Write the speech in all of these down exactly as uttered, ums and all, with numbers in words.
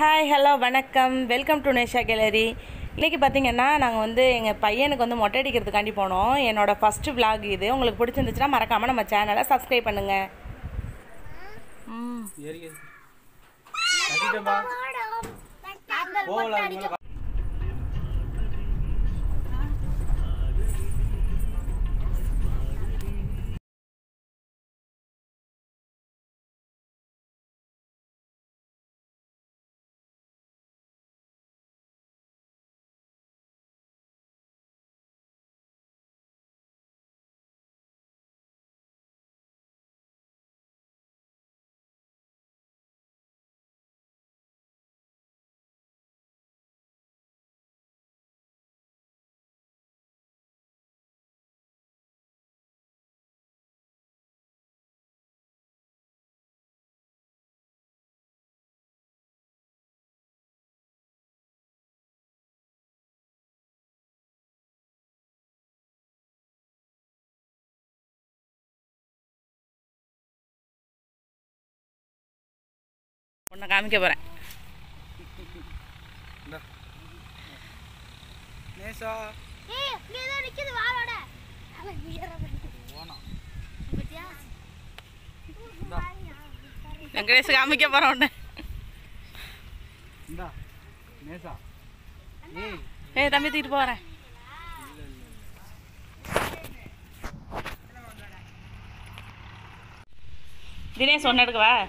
Hi, hello, வணக்கம் welcome to Nesha gallery. இன்னைக்கு பாத்தீங்கன்னா நாங்க வந்து எங்க பையனுக்கு வந்து மொட்டை அடிக்கிறதுக்காண்டி போறோம். என்னோட ஃபர்ஸ்ட் vlog இது. உங்களுக்கு பிடிச்சிருந்துச்சுனா மறக்காம நம்ம சேனலை subscribe பண்ணுங்க. ம் ஏறிங்க. அடிடமா. போலாம். Una cámara para. Nesha. Hey, ¿qué es eso? ¿Qué es eso? ¿Qué es eso? ¿Qué es eso? ¿Qué es Dinesh, ¿dónde te vas?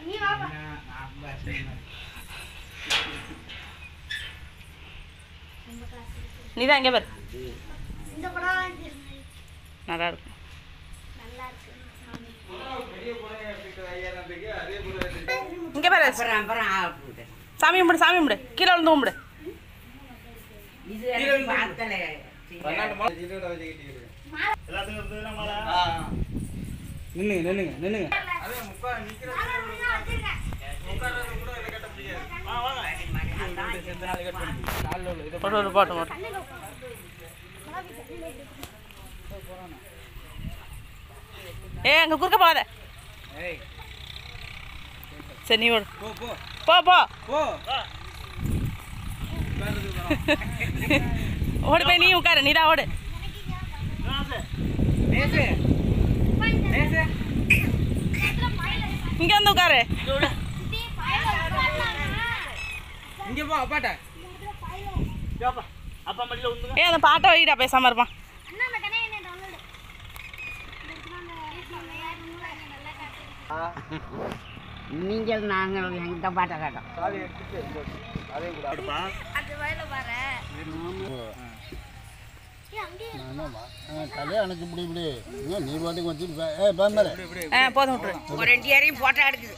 ¿Ni da engañar? Nada. ¿Qué paras? Sami hombre, Sami hombre, ¿qué lo ando hombre? Nene, nene, nene. Eh, ¿qué curca para? Señor. Papá. ¿Ore vení o cara? Ni da ore. ¿Nese? ¿Nese? ¿Qué ando cara? ¿Qué va a pasar? ¿Qué va a pasar? ¿Qué va a pasar? ¿Qué va a pasar? ¿Qué va a pasar? ¿Qué va a pasar? ¿Qué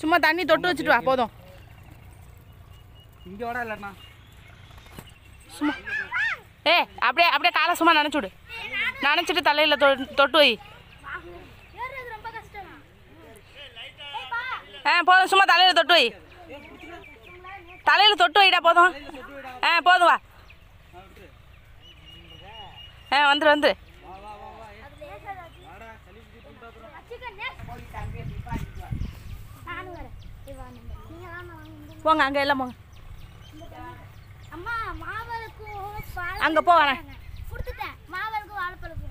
சும்மா தண்ணி தொட்டு வச்சிட்டு வா போதும். இங்க ஓட இல்லனா சும்மா ஏய் அப்படியே அப்படியே காலை சும்மா நனைச்சு விடு. நனைச்சிட்டு தலையில தொட்டு வை. ஏறது ரொம்ப கஷ்டமா. ஏய் லைட்டா ஏய் போதும் சும்மா தலையில தொட்டு வை. தலையில தொட்டு வைடா போதும். ஏய் போதும் வா. ஏய் வந்து வந்து வா வா வா. அது லேசா வாடா சலிஞ்சி புண்டா ப்ரோ. அச்சிக்கனே போய் தம்பி தீபாவளி போங்க அங்க எல்லாம் போங்க அம்மா மாவளுக்கு பால் அங்க போ வரேன் கொடுத்துட்டேன் மாவளுக்கு வாழைப்பழம்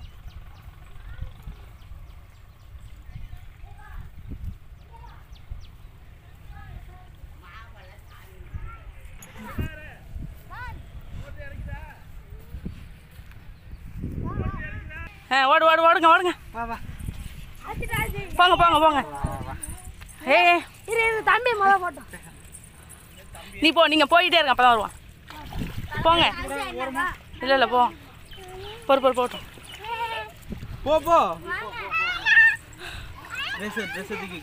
மாவள சாமி ஆ ஓடு ஓடு ஓடுங்க ஓடுங்க வா வா போங்க போங்க போங்க ஏய் இரு இரு தம்பி மொத போடு நீ போ நீங்க போயிட்டே இருங்க அப்பதான் வருவான் போங்க இல்ல இல்ல போ போர் போர் போடு போ போ ட்ரெஸ் ட்ரெஸ் டிக்கி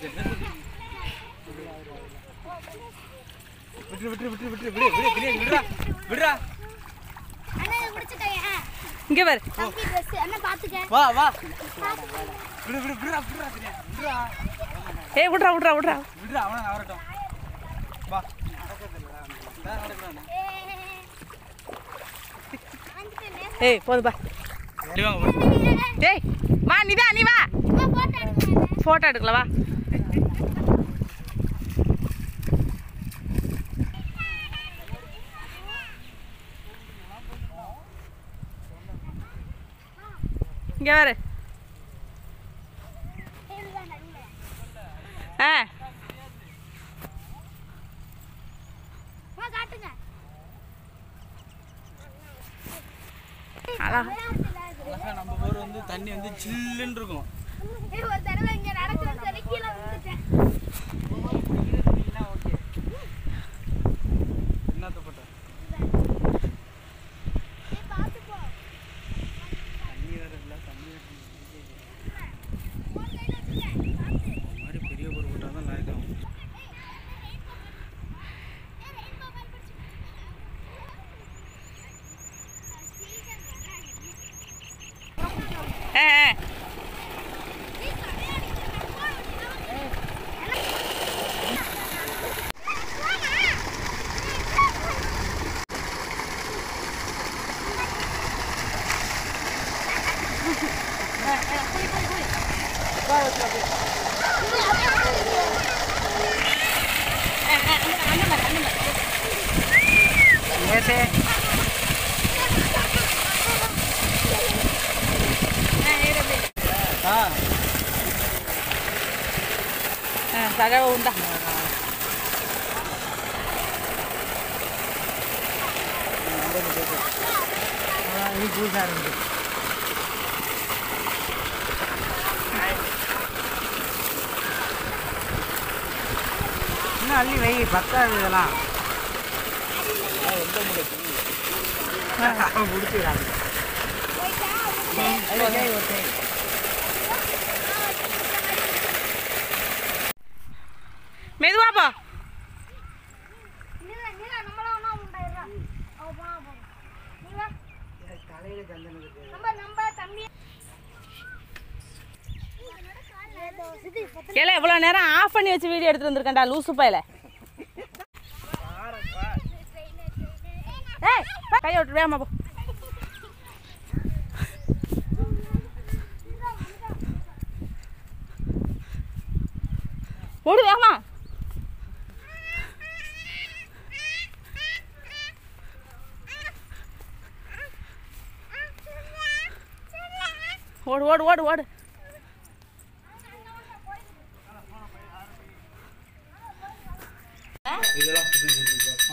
ட்ரெஸ் விட்டு விட்டு விட்டு விட்டு விடு விடு விடுடா விடுடா அண்ணா இது முடிச்சிட்டேன் இங்க வர தம்பி ட்ரெஸ் அண்ணா பாத்துக்க வா வா விடு விடு விடுடா விடுடா விடுடா ஏய் விடுடா விடுடா விடுடா விடுடா அவன அவரட்டும் வா நடக்கதல்ல நடக்கறானே ஏய் போடு பா நீ வாங்க டேய் வா நீ வா நீ வா போட்டோ எடுக்கலாமா போட்டோ எடுக்கலாம் வா இங்க வர ஆ வா காட்டுங்க அட நம்ம ஊர் வந்து தண்ணி வந்து சில்லுன்னு இருக்கும் ஏய் ஒரு தடவை இங்க நடக்கறேன்னு சொல்லி கீழ வந்துட்டேன் இல்ல ஓகே என்னது பட்ட ஏய் பாத்து போ தண்ணி வரல தண்ணி Saga unda. Ah, ini juga ada. Nah, ini lagi bakar itu lah. Ah, udah mulai. Haha, udah tirar. Ayo, ayo, oke. மெதுவாப்பா நீல நீல நம்மள ஒண்ணா உண்டாயிரா அவ பா போ நீல தலையில கந்தனது நம்ம நம்ம தம்பி கேள இவ்வளவு நேரம் ஆஃப் பண்ணி வச்சு வீடியோ எடுத்து வந்திருக்கேன்டா லூசு பையல பாறப்பா ஏய் கை விட்டு வேமா போ ஓடு வேமா ஓடு ஓடு ஓடு ஓடு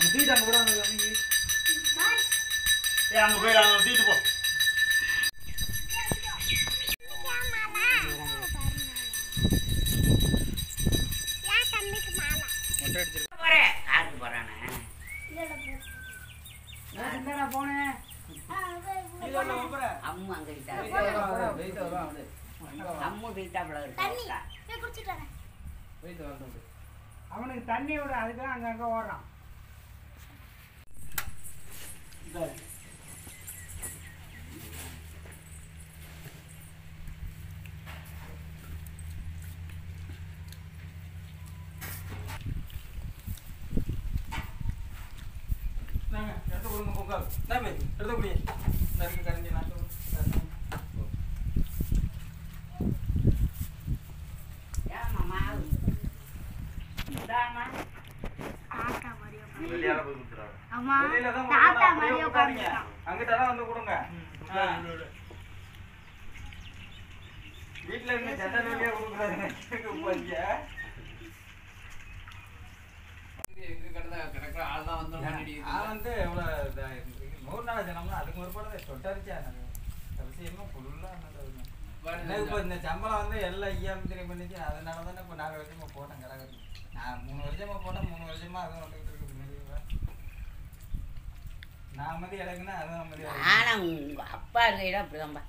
அந்த தீட்டு அங்கே போட அங்கே ஏ அங்கே போயிடா அந்த தீட்டு போ. அவனுக்கு தண்ணி விட அதுக்கு அங்க அங்க ஓடுறான். Dame, perdón, bien. Dame un cariño. சம்பளம் வந்து எல்லாம் ஐயாயிரத்தி பண்ணிச்சு. அதனால தானே இப்போ நாலு வருஷமா போட்டேன் கிடக்கு. நான் மூணு வருஷமா போட்டேன். மூணு வருஷமா அதுவும் வந்துக்கிட்டு இருக்கு. நான் மதி இறக்குன்னா அதுவும் மதி. ஆனால் உங்கள் அப்பா இருக்கையில அப்படிதான்பா.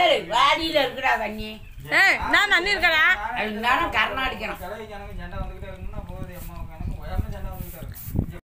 ஏய் வாடியில் இருக்குடா கண்ணி. ஏய் நான் அண்ணி இருக்கடா. நானும் கர்நாடிக்கிறேன். கலைஞனுக்கு சண்டை வந்துக்கிட்டே இருக்குன்னா போகுது. அம்மா கணக்கு உயர்ந்த சண்டை வந்துக்கிட்டே இருக்கும்.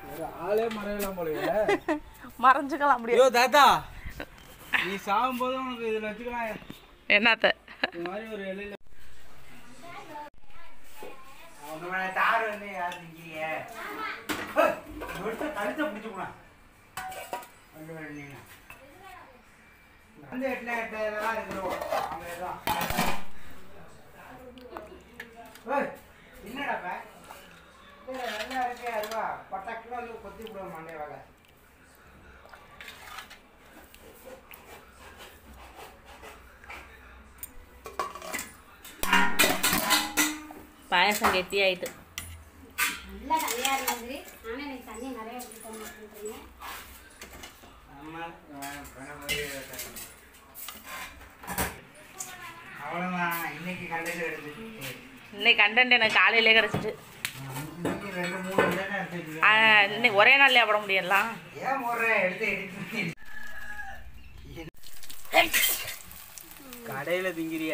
ஆளே மறையலாம் போல மறைஞ்சுக்கலாம் அப்படியே. ஐயோ தாத்தா நீ சாகும்போது உனக்கு இதில் வச்சுக்கலாம் என்னத்த இந்த மாதிரி ஒரு இலையில தார் வந்து யார் நிற்கிறீங்க கழுத்தை பிடிச்சிக்கலாம் வந்து எட்டில் எட்ட இதெல்லாம் இருக்கிறோம் அவங்க தான் என்னடாப்பா நல்லா இருக்கு அதுவா பட்டாக்கில் வந்து கொத்தி விடுவோம் அண்டே வகை பாயசம் கெட்டி ஆயிட்டு நல்லா தனியா இருந்தது. ஆனா எனக்கு தண்ணி நிறைய குடிக்கணும் அப்படின்றீங்க. அம்மா பண்ண மாதிரி அவ்வளவுதான். இன்னைக்கு கண்டென்ட் எடுத்துச்சு. இன்னைக்கு கண்டென்ட் எனக்கு காலையிலே கிடைச்சிட்டு. இன்னைக்கு ஒரே நாள்லயே போட முடியலாம். ஏன் போடுறேன் எடுத்து எடுத்து கடையில திங்கிறிய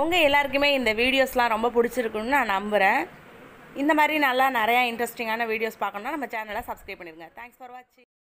உங்கள் எல்லாருக்குமே இந்த வீடியோஸ்லாம் ரொம்ப பிடிச்சிருக்குன்னு நான் நம்புகிறேன். இந்த மாதிரி நல்லா நிறையா இன்ட்ரெஸ்டிங்கான வீடியோஸ் பார்க்கணுன்னா நம்ம சேனலை சப்ஸ்கிரைப் பண்ணிடுங்க. தேங்க்ஸ் ஃபார் வாட்சிங்.